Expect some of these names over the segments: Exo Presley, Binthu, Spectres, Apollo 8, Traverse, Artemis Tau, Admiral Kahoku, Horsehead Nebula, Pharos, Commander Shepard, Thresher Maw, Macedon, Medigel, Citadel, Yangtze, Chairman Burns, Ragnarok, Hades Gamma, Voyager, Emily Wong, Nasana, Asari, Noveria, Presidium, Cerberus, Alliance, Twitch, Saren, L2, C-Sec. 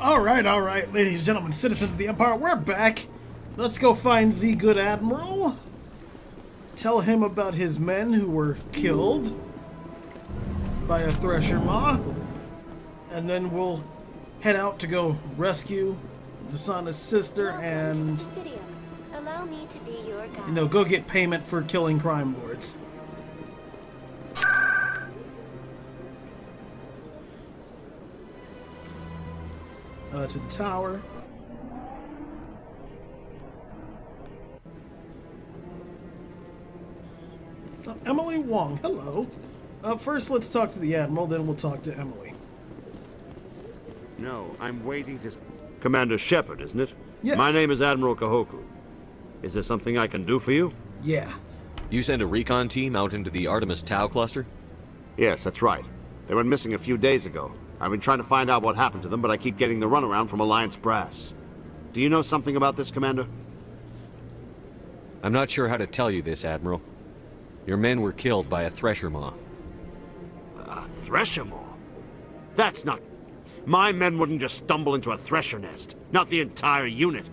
Alright, ladies and gentlemen, citizens of the Empire, we're back. Let's go find the good Admiral. Tell him about his men who were killed by a Thresher Maw. And then we'll head out to go rescue Nasana's sister and, allow me to be your guide. You know, go get payment for killing crime lords. To the tower. Emily Wong, hello. First, let's talk to the Admiral, then we'll talk to Emily. No, I'm waiting to... Commander Shepard, isn't it? Yes. My name is Admiral Kahoku. Is there something I can do for you? Yeah. You sent a recon team out into the Artemis Tau cluster? Yes, that's right. They went missing a few days ago. I've been trying to find out what happened to them, but I keep getting the runaround from Alliance brass. Do you know something about this, Commander? I'm not sure how to tell you this, Admiral. Your men were killed by a Thresher Maw. A Thresher Maw? That's not... My men wouldn't just stumble into a thresher nest. Not the entire unit.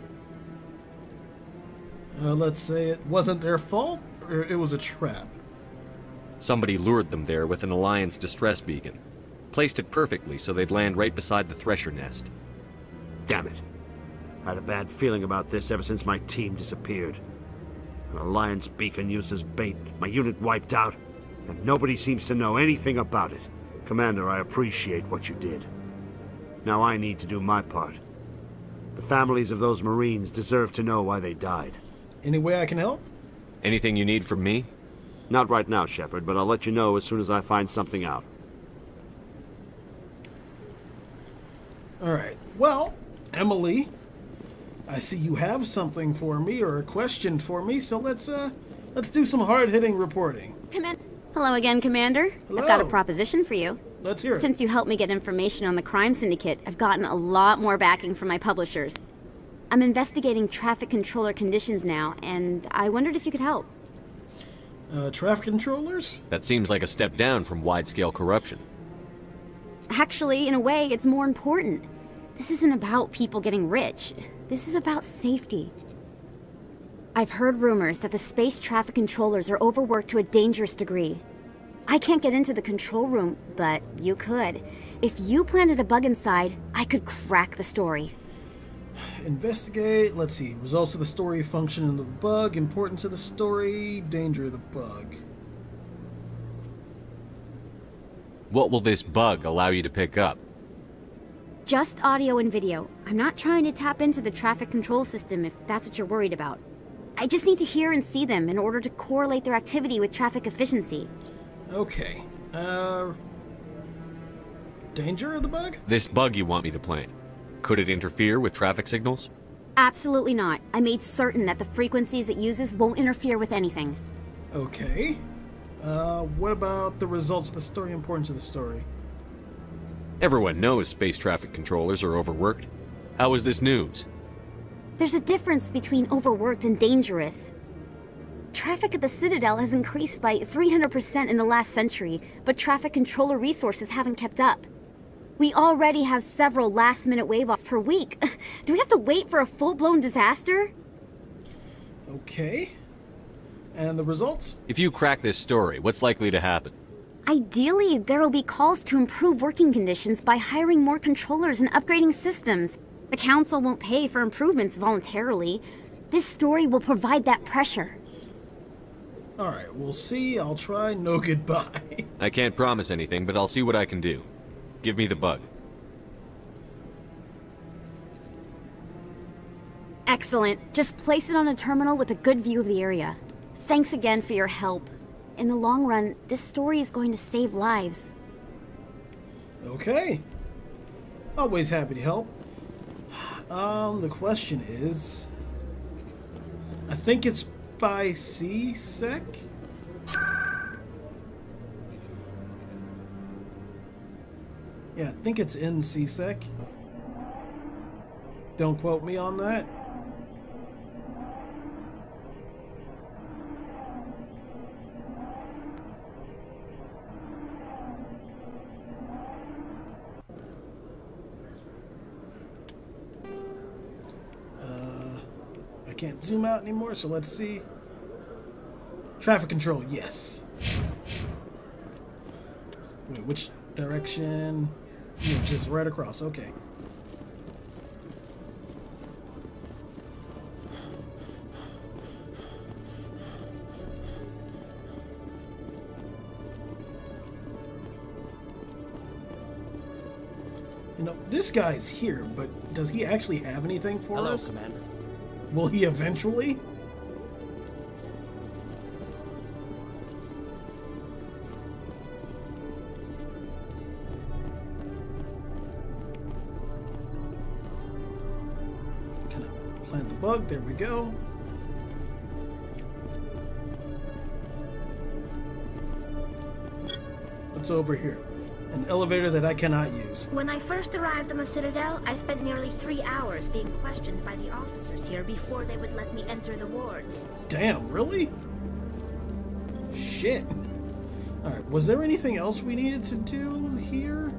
Let's say it wasn't their fault, or it was a trap. Somebody lured them there with an Alliance distress beacon. Placed it perfectly so they'd land right beside the thresher nest. Damn it. I had a bad feeling about this ever since my team disappeared. An Alliance beacon used as bait, my unit wiped out, and nobody seems to know anything about it. Commander, I appreciate what you did. Now I need to do my part. The families of those Marines deserve to know why they died. Any way I can help? Anything you need from me? Not right now, Shepard, but I'll let you know as soon as I find something out. Alright, well, Emily, I see you have something for me, or a question for me, so let's do some hard-hitting reporting. Hello again, Commander. Hello. I've got a proposition for you. Let's hear it. Since you helped me get information on the crime syndicate, I've gotten a lot more backing from my publishers. I'm investigating traffic controller conditions now, and I wondered if you could help. Traffic controllers? That seems like a step down from wide-scale corruption. Actually, in a way, it's more important. This isn't about people getting rich. This is about safety. I've heard rumors that the space traffic controllers are overworked to a dangerous degree. I can't get into the control room, but you could. If you planted a bug inside, I could crack the story. Investigate, let's see, results of the story, function of the bug, importance of the story, danger of the bug. What will this bug allow you to pick up? Just audio and video. I'm not trying to tap into the traffic control system if that's what you're worried about. I just need to hear and see them in order to correlate their activity with traffic efficiency. Okay. Danger of the bug? This bug you want me to plant. Could it interfere with traffic signals? Absolutely not. I made certain that the frequencies it uses won't interfere with anything. Okay. What about the results of the story, importance of the story? Everyone knows space traffic controllers are overworked. How is this news? There's a difference between overworked and dangerous. Traffic at the Citadel has increased by 300% in the last century, but traffic controller resources haven't kept up. We already have several last-minute wave-offs per week. Do we have to wait for a full-blown disaster? Okay. And the results? If you crack this story, what's likely to happen? Ideally, there will be calls to improve working conditions by hiring more controllers and upgrading systems. The Council won't pay for improvements voluntarily. This story will provide that pressure. Alright, we'll see. I'll try. No goodbye. I can't promise anything, but I'll see what I can do. Give me the bug. Excellent. Just place it on a terminal with a good view of the area. Thanks again for your help. In the long run, this story is going to save lives. Okay. Always happy to help. The question is... I think it's by C-Sec? Yeah, I think it's in C-Sec. Don't quote me on that. can't zoom out anymore, so let's see. Traffic control, yes. Wait, which direction? Yeah, just right across, okay. You know, this guy's here, but does he actually have anything for us? Hello, Commander. Will he eventually? Kind of plant the bug. There we go. What's over here? An elevator that I cannot use. When I first arrived on the Citadel, I spent nearly 3 hours being questioned by the officers here before they would let me enter the wards. Damn, really? Shit. Alright, was there anything else we needed to do here?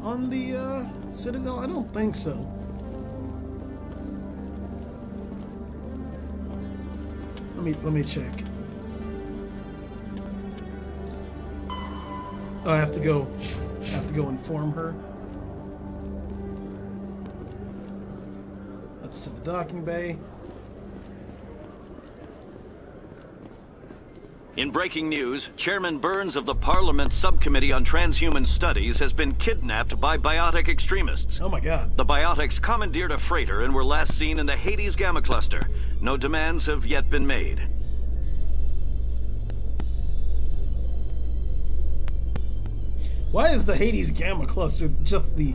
On the, Citadel? I don't think so. Let me check. Oh, I have to go inform her. That's to the docking bay. In breaking news, Chairman Burns of the Parliament Subcommittee on Transhuman Studies has been kidnapped by biotic extremists. Oh my god. The biotics commandeered a freighter and were last seen in the Hades Gamma cluster. No demands have yet been made. Why is the Hades Gamma cluster just the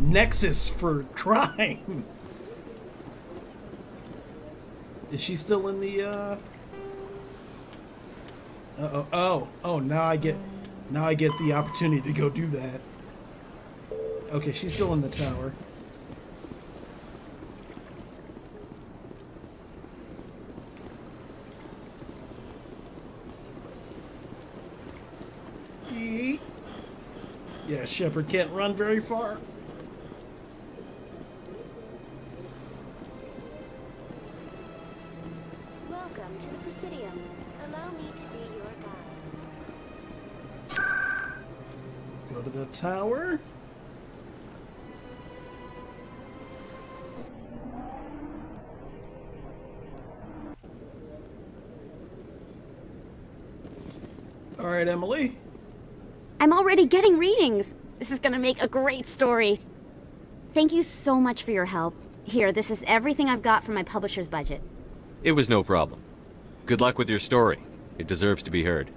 nexus for crime? Is she still in the, Oh, now I get the opportunity to go do that. Okay, she's still in the tower. Yeah, Shepard can't run very far. Welcome to the Presidium. Allow me to be your guide. Go to the tower. All right, Emily. I'm already getting readings. This is gonna make a great story. Thank you so much for your help. Here, this is everything I've got from my publisher's budget. It was no problem. Good luck with your story. It deserves to be heard.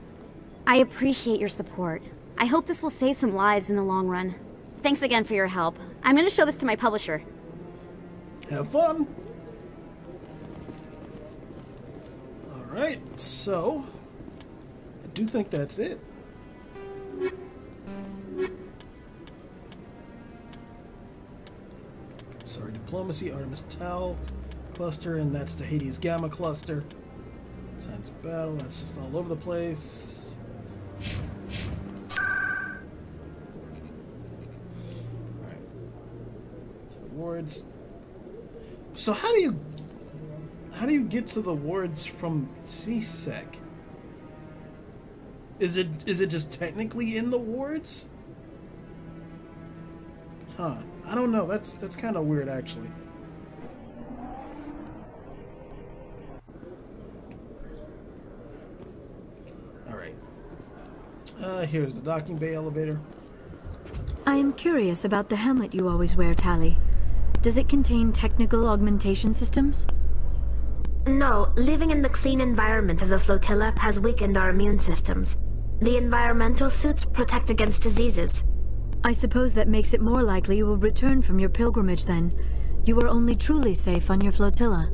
I appreciate your support. I hope this will save some lives in the long run. Thanks again for your help. I'm gonna show this to my publisher. Have fun. All right, so I do think that's it. Sorry, diplomacy, Artemis Tau cluster, and that's the Hades Gamma cluster. Signs of battle, that's just all over the place. Alright. To the wards. So how do you get to the wards from C-Sec? Is it just technically in the wards? Huh. I don't know. That's kind of weird, actually. All right. Here's the docking bay elevator. I am curious about the helmet you always wear, Tally. Does it contain technical augmentation systems? No. Living in the clean environment of the flotilla has weakened our immune systems. The environmental suits protect against diseases. I suppose that makes it more likely you will return from your pilgrimage then. You are only truly safe on your flotilla.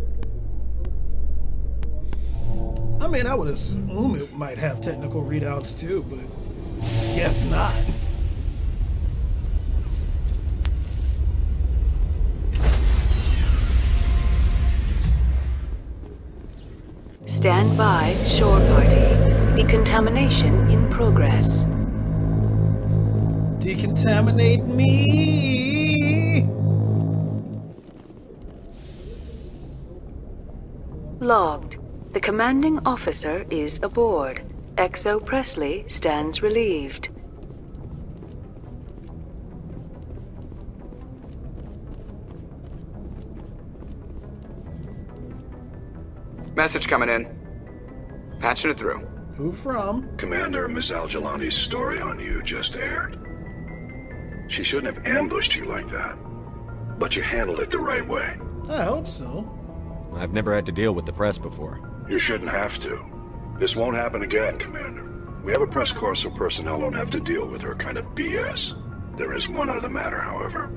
I mean, I would assume it might have technical readouts too, but guess not. Stand by, shore party. Decontamination in progress. Decontaminate me! Logged. The commanding officer is aboard. Exo Presley stands relieved. Message coming in. Patching it through. Who from? Commander, Miss Al-Jalani's story on you just aired. She shouldn't have ambushed you like that. But you handled it the right way. I hope so. I've never had to deal with the press before. You shouldn't have to. This won't happen again, Commander. We have a press corps so personnel don't have to deal with her kind of BS. There is one other matter, however.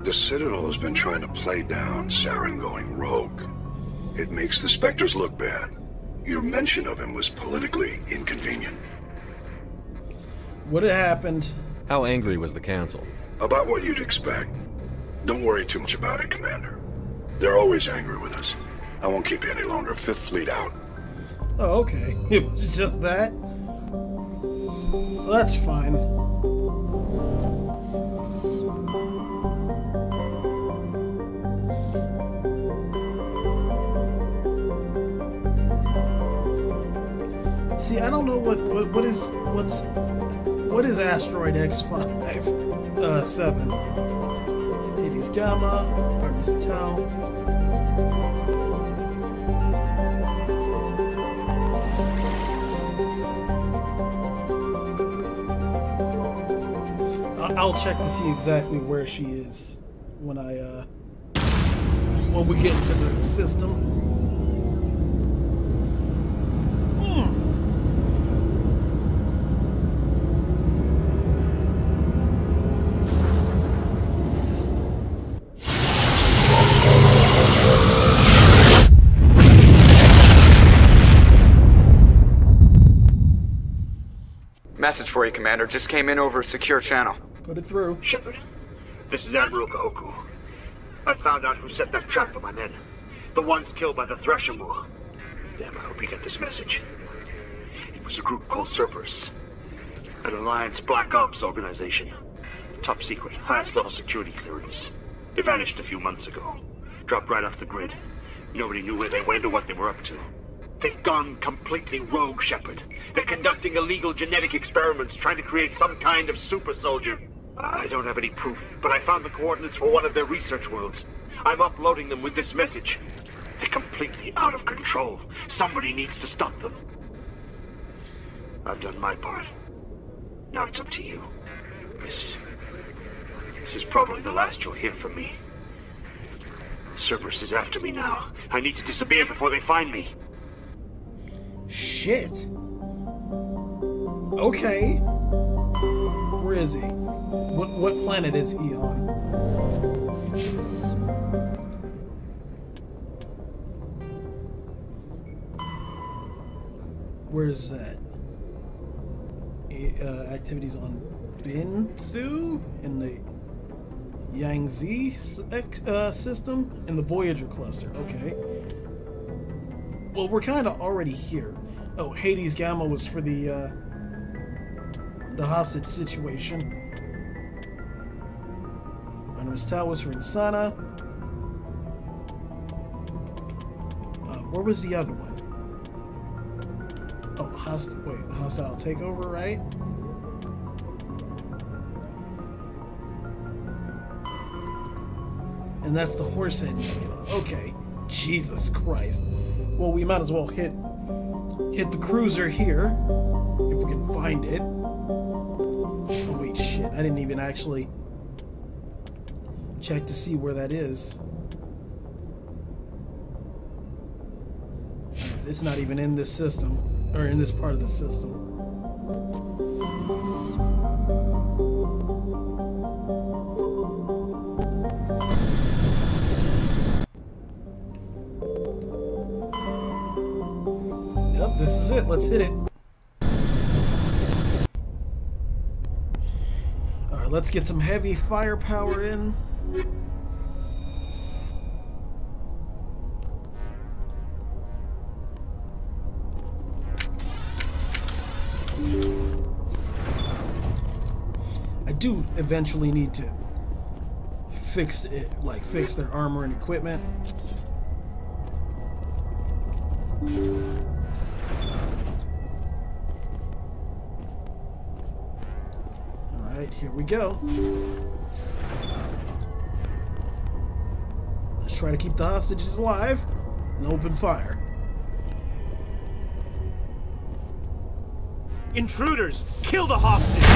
The Citadel has been trying to play down Saren going rogue. It makes the Spectres look bad. Your mention of him was politically inconvenient. What had happened? How angry was the Council? About what you'd expect. Don't worry too much about it, Commander. They're always angry with us. I won't keep you any longer. Fifth Fleet out. Oh, okay. It was just that? Well, that's fine. See, I don't know what is Asteroid X-57? Hades Gamma, Artemis Tau. I'll check to see exactly where she is when I when we get into the system. Message for you, Commander. Just came in over a secure channel. Put it through. Shepard, this is Admiral Kahoku. I found out who set that trap for my men. The ones killed by the Thresher Maw. Damn, I hope you get this message. It was a group called Cerberus. An Alliance Black Ops organization. Top secret, highest level security clearance. They vanished a few months ago. Dropped right off the grid. Nobody knew where they went or what they were up to. They've gone completely rogue, Shepard. They're conducting illegal genetic experiments, trying to create some kind of super soldier. I don't have any proof, but I found the coordinates for one of their research worlds. I'm uploading them with this message. They're completely out of control. Somebody needs to stop them. I've done my part. Now it's up to you. This is probably the last you'll hear from me. Cerberus is after me now. I need to disappear before they find me. Shit. Okay. Where is he? What planet is he on? Where is that? Activities on Binthu in the Yangtze system in the Voyager cluster. Okay. Well, we're kind of already here. Oh, Hades Gamma was for the hostage situation. Artemis Tau was for Nasana. Where was the other one? Oh, hostile takeover, right? And that's the Horsehead Nebula. Okay, Jesus Christ. Well, we might as well hit the cruiser here, if we can find it. Oh wait, shit, I didn't even actually check to see where that is. It's not even in this system, or in this part of the system. This is it. Let's hit it. All right, let's get some heavy firepower in. I do eventually need to fix it, like fix their armor and equipment. Alright, here we go. Let's try to keep the hostages alive and open fire. Intruders! Kill the hostage!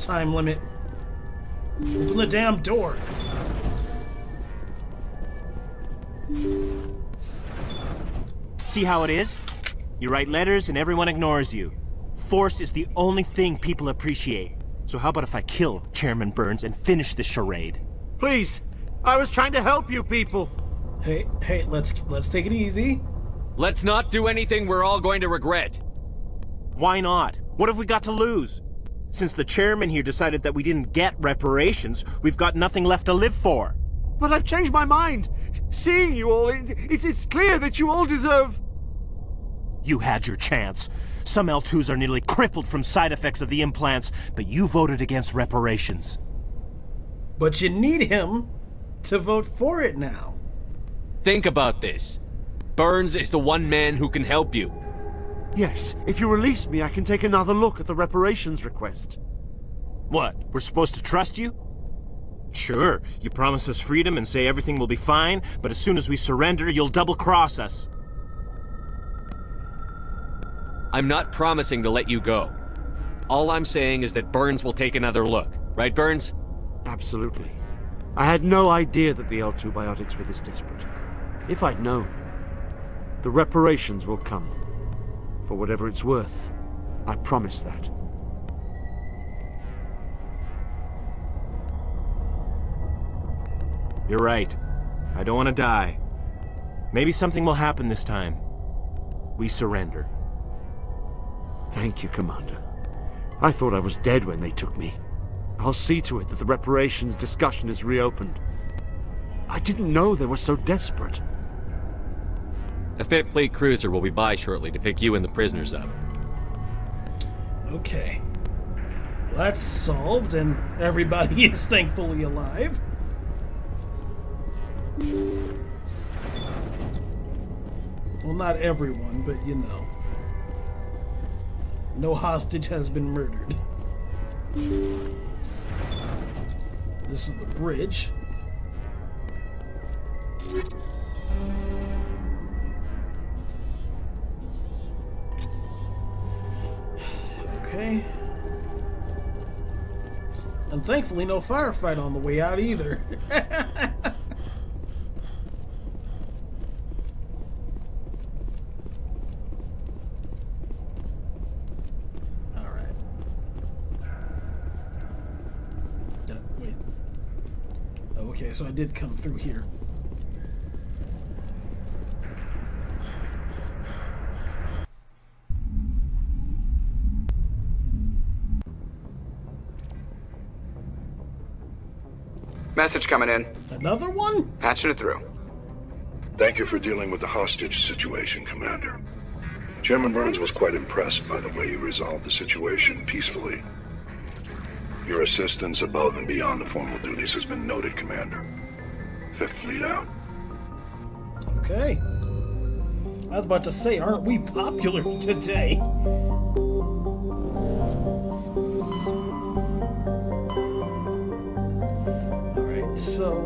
Time limit. Open the damn door. See how it is? You write letters and everyone ignores you. Force is the only thing people appreciate. So how about if I kill Chairman Burns and finish this charade? Please, I was trying to help you people. Hey, let's take it easy. Let's not do anything we're all going to regret. Why not? What have we got to lose? Since the chairman here decided that we didn't get reparations, we've got nothing left to live for. But I've changed my mind. Seeing you all, it's clear that you all deserve... You had your chance. Some L2s are nearly crippled from side effects of the implants, but you voted against reparations. But you need him to vote for it now. Think about this. Burns is the one man who can help you. Yes, if you release me, I can take another look at the reparations request. What, we're supposed to trust you? Sure, you promise us freedom and say everything will be fine, but as soon as we surrender, you'll double-cross us. I'm not promising to let you go. All I'm saying is that Burns will take another look. Right, Burns? Absolutely. I had no idea that the L2 biotics were this desperate. If I'd known, the reparations will come. For whatever it's worth, I promise that. You're right. I don't want to die. Maybe something will happen this time. We surrender. Thank you, Commander. I thought I was dead when they took me. I'll see to it that the reparations discussion is reopened. I didn't know they were so desperate. A Fifth Fleet cruiser will be by shortly to pick you and the prisoners up. Okay. Well, that's solved, and everybody is thankfully alive. Well, not everyone, but you know. No hostage has been murdered. This is the bridge. Okay. And thankfully no firefight on the way out either. Alright. Wait. Okay, so I did come through here. Message coming in. Another one? Patching it through. Thank you for dealing with the hostage situation, Commander. Chairman Burns was quite impressed by the way you resolved the situation peacefully. Your assistance above and beyond the formal duties has been noted, Commander. Fifth Fleet out. Okay. I was about to say, aren't we popular today? So...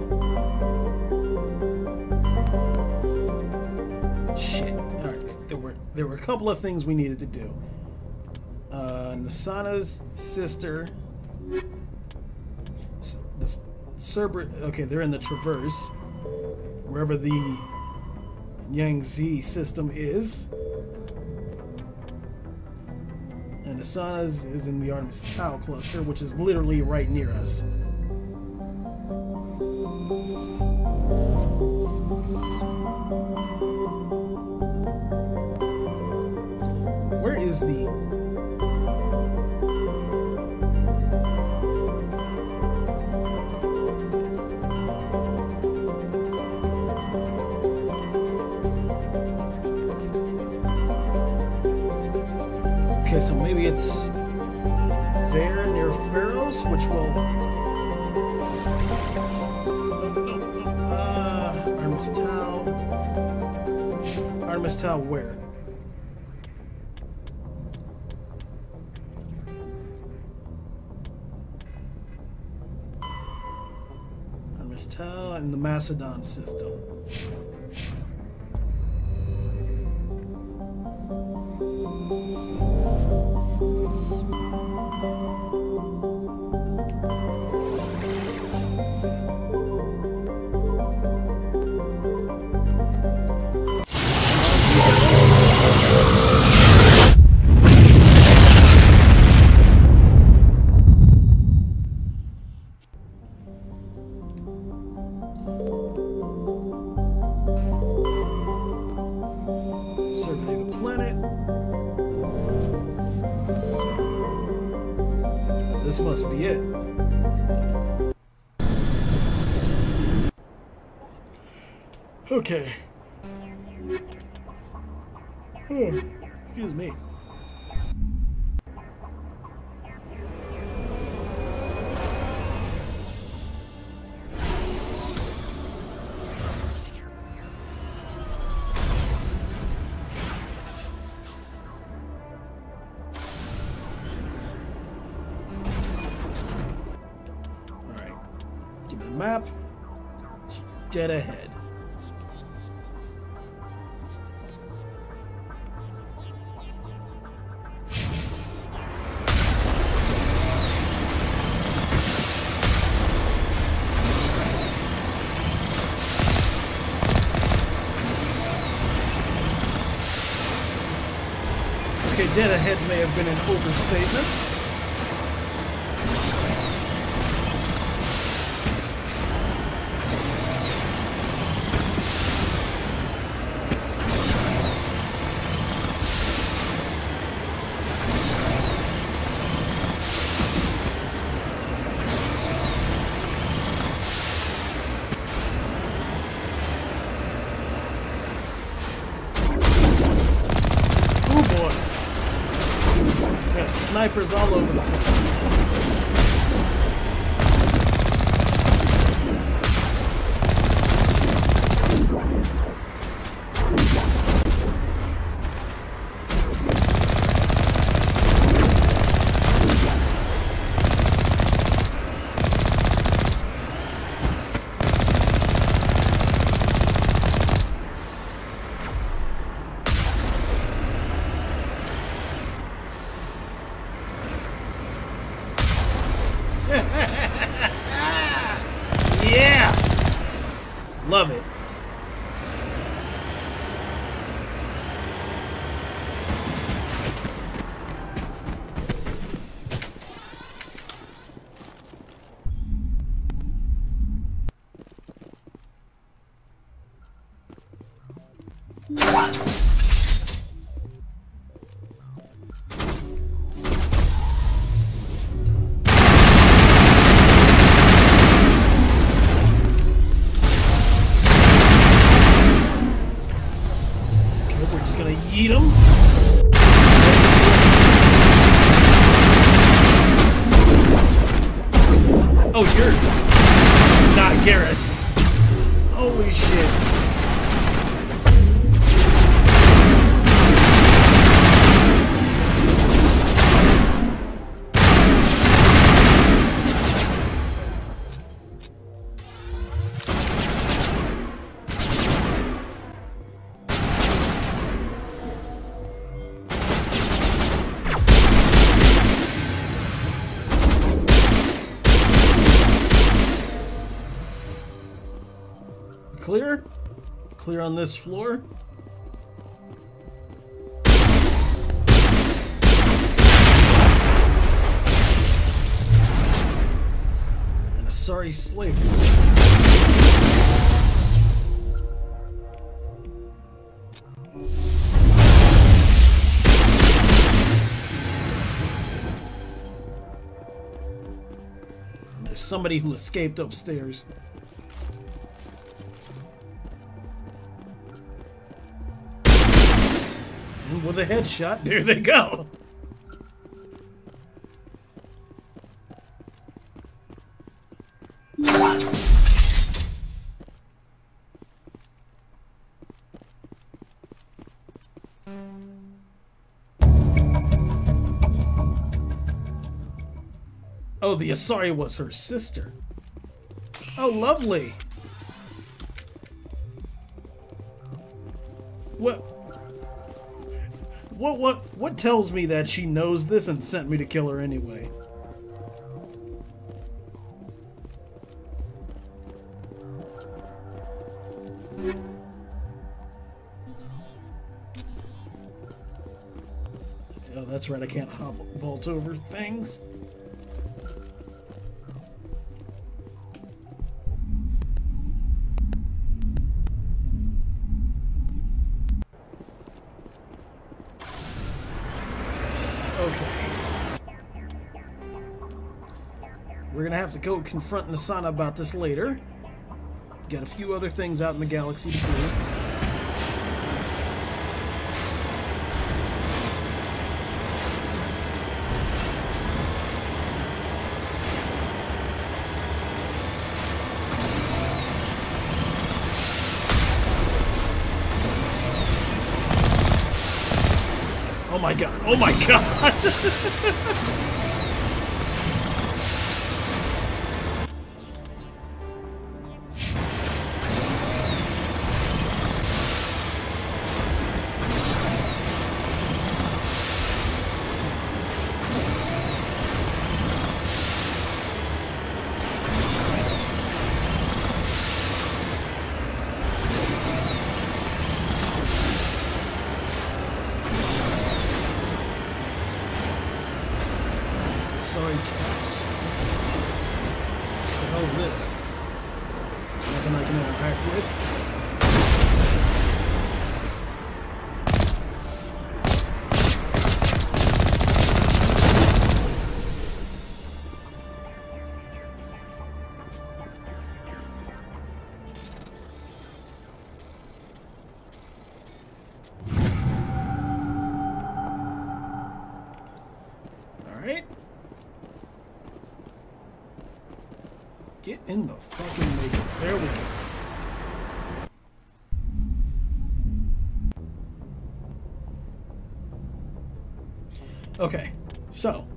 Shit. Alright, there were a couple of things we needed to do. Nasana's sister... The Cerberus... Okay, they're in the Traverse. Wherever the Yangtze system is. And Nasana's is in the Artemis Tau cluster, which is literally right near us. Okay, so maybe it's there near Pharos, which will... Artemis Tau. Artemis Tau where? Artemis Tau and the Macedon system. Okay. Excuse me. All right. Give me the map. It's dead ahead. Dead ahead may have been an overstatement. Snipers all over the place. Clear on this floor. And a sorry slave. There's somebody who escaped upstairs. With a headshot, there they go. Oh, the Asari was her sister. Oh, lovely. What tells me that she knows this and sent me to kill her anyway? Oh, that's right, I can't hop vault over things. Have to go confront Nasana about this later. Got a few other things out in the galaxy to do. Oh my god, oh my god! In the fucking middle. There we go. Okay, so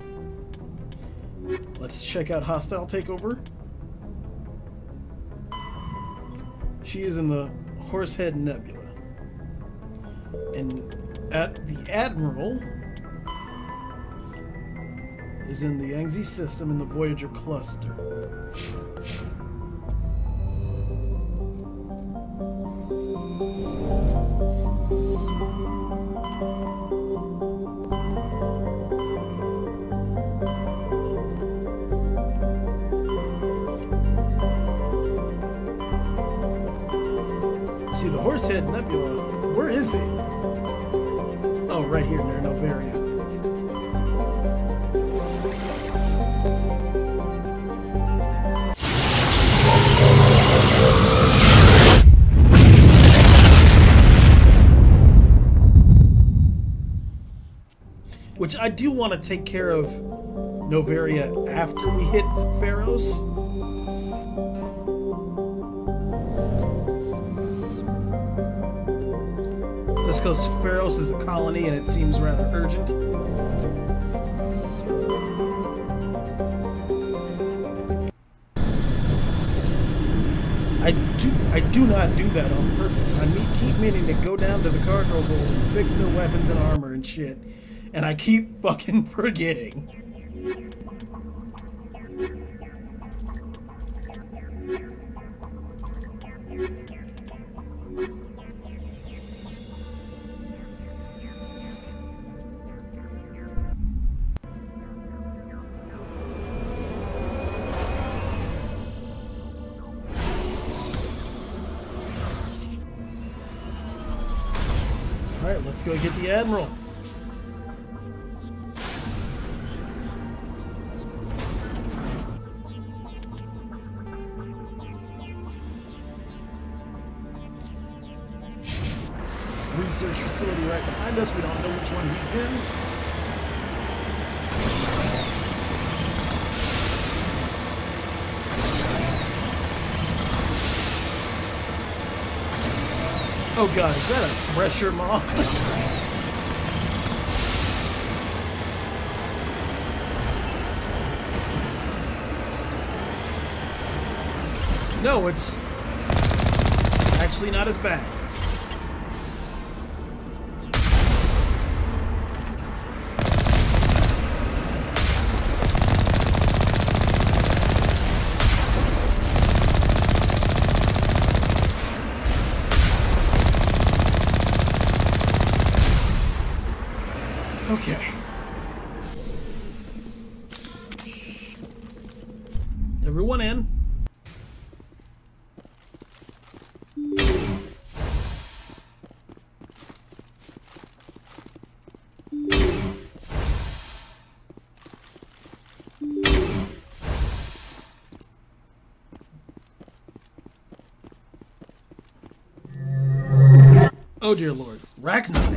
let's check out Hostile Takeover. She is in the Horsehead Nebula. And at the Admiral is in the Yangtze system in the Voyager cluster. See, the Horsehead Nebula, where is it? Oh, right here near Noveria. Which I do want to take care of Noveria after we hit Pharos. Just because Pharos is a colony and it seems rather urgent. I do not do that on purpose. I keep meaning to go down to the cargo hold and fix their weapons and armor and shit. And I keep fucking forgetting. All right, let's go get the Admiral. Research facility right behind us. We don't know which one he's in. Oh god, is that a Thresher Maw? No, it's actually not as bad. Okay. Everyone in. Oh dear lord, Ragnarok.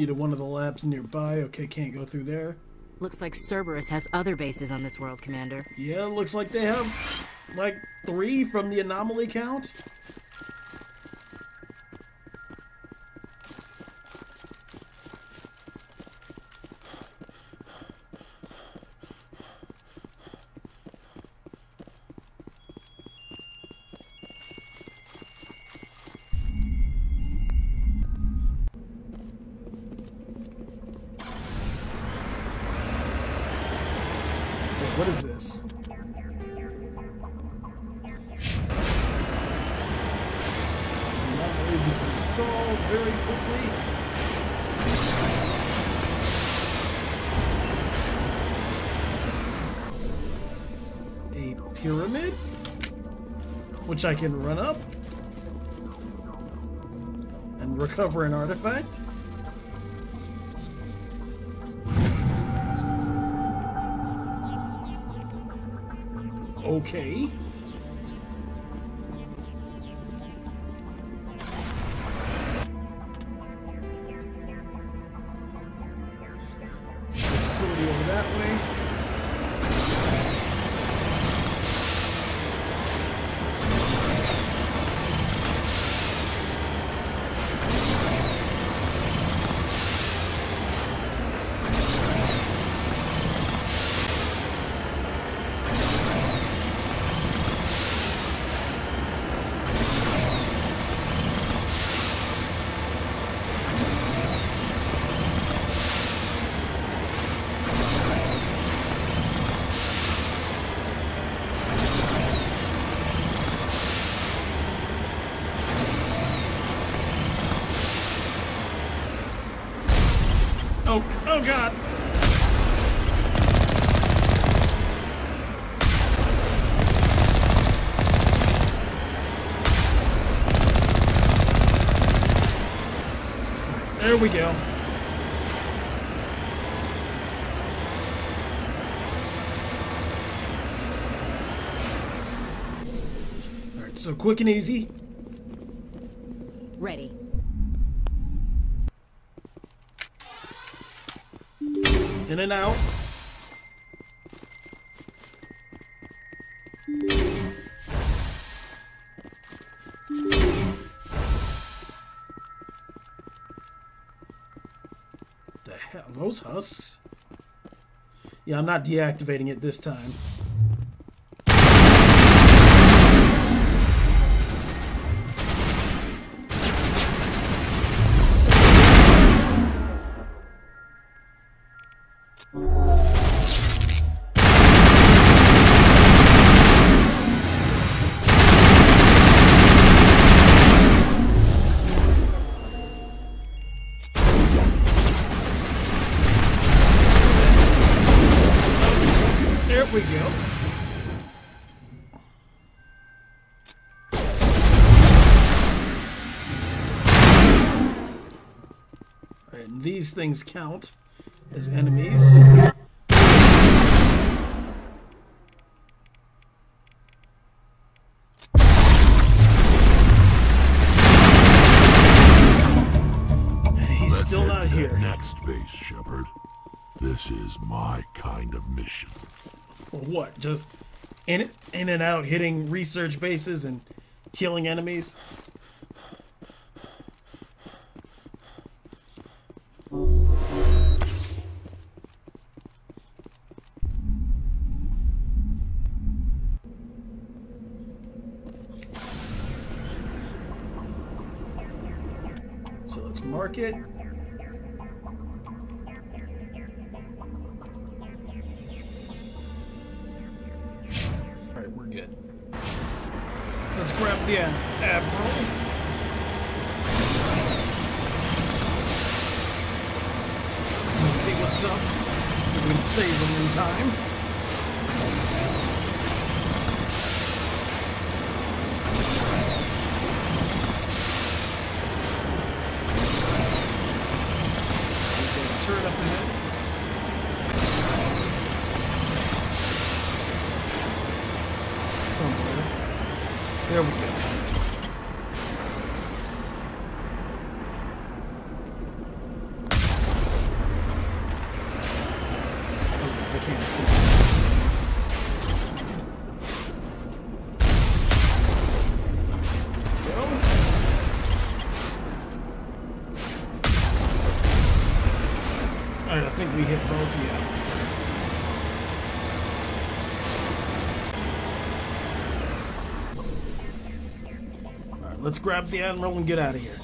To one of the labs nearby. Okay, can't go through there. Looks like Cerberus has other bases on this world, Commander. Yeah, looks like they have like 3 from the anomaly count. Which I can run up and recover an artifact. Okay. Oh god! There we go. Alright, so quick and easy. Ready. In and out. The hell, those husks? Yeah, I'm not deactivating it this time. and these things count as enemies. Space Shepard, this is my kind of mission. What? Just in and out, hitting research bases and killing enemies? So let's mark it. Good. Let's grab the Admiral. Let's see what's up. We can save him in time. Turn up ahead. There we go. I can't see. Go. All right, I think we hit both of you. Let's grab the Admiral and get out of here.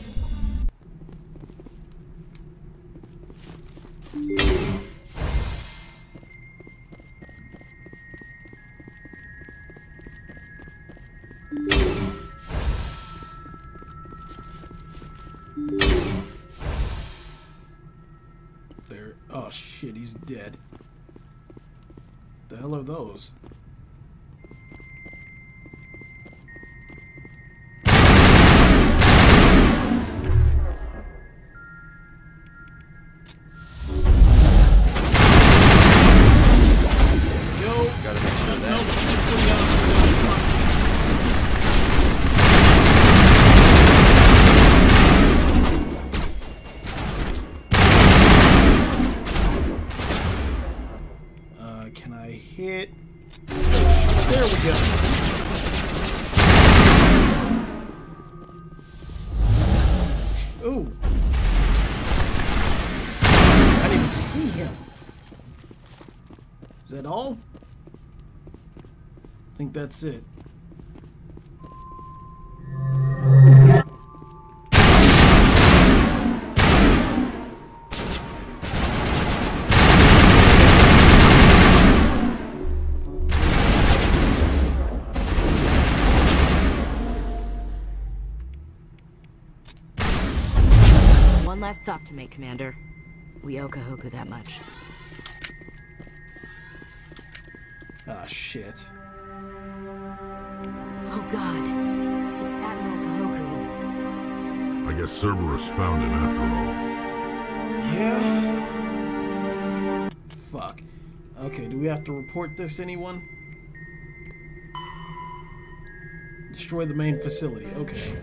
There. Oh shit, he's dead. The hell are those? All? I think that's it. One last stop to make, Commander. We owe Kahoku that much. Ah, shit. Oh, God. It's Admiral Kahoku. I guess Cerberus found him after all. Yeah. Fuck. Okay, do we have to report this to anyone? Destroy the main facility. Okay.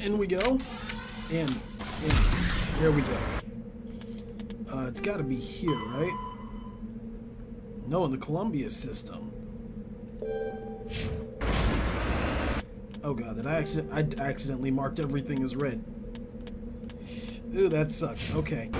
In we go. In. There we go. It's got to be here, right? No, in the Columbia system. Oh god, that I accidentally marked everything as red. Ooh, that sucks. Okay.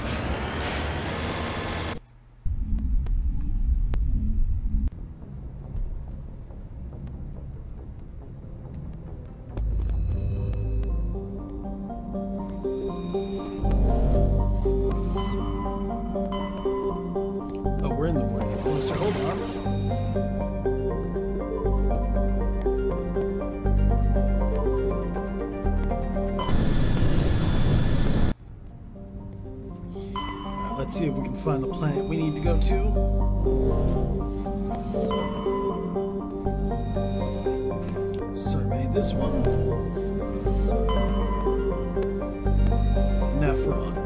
find the planet we need to go to. Survey this one. Nephron.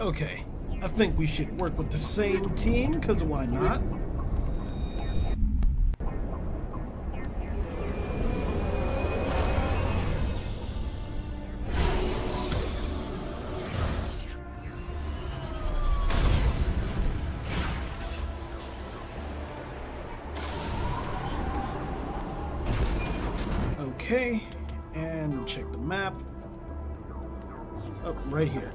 Okay, I think we should work with the same team, 'cause why not? Okay, and check the map. Oh, right here.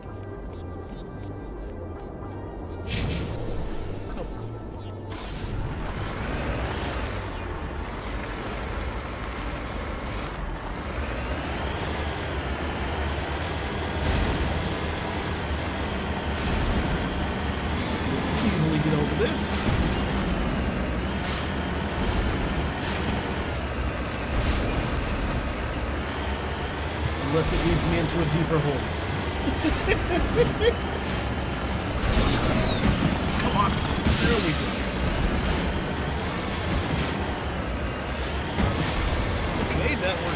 Unless it leads me into a deeper hole. Come on, there we go. Okay, that worked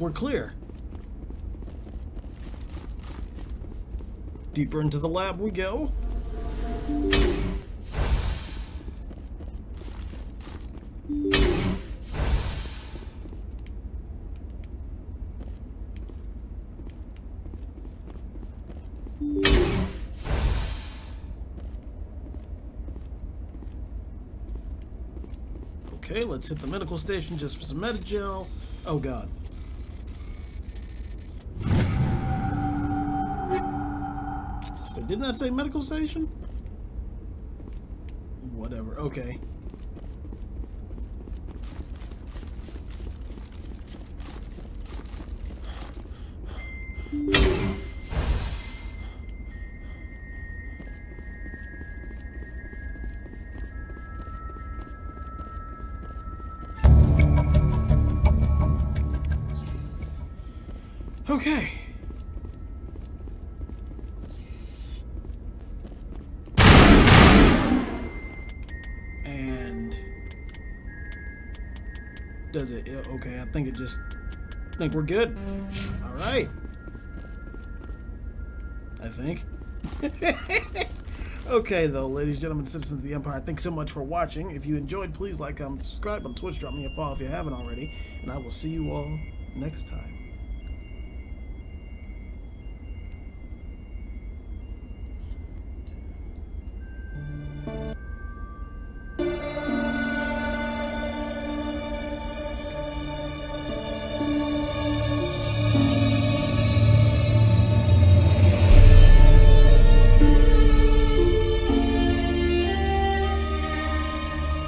We're clear. Deeper into the lab we go. Okay, let's hit the medical station just for some Medigel. Oh god. Didn't I say medical station? Whatever, okay. Okay. does it? Okay, I think it just... I think we're good. All right. I think. Okay, though, ladies, gentlemen, citizens of the Empire, thanks so much for watching. If you enjoyed, please like, comment, subscribe on Twitch. Drop me a follow if you haven't already. And I will see you all next time.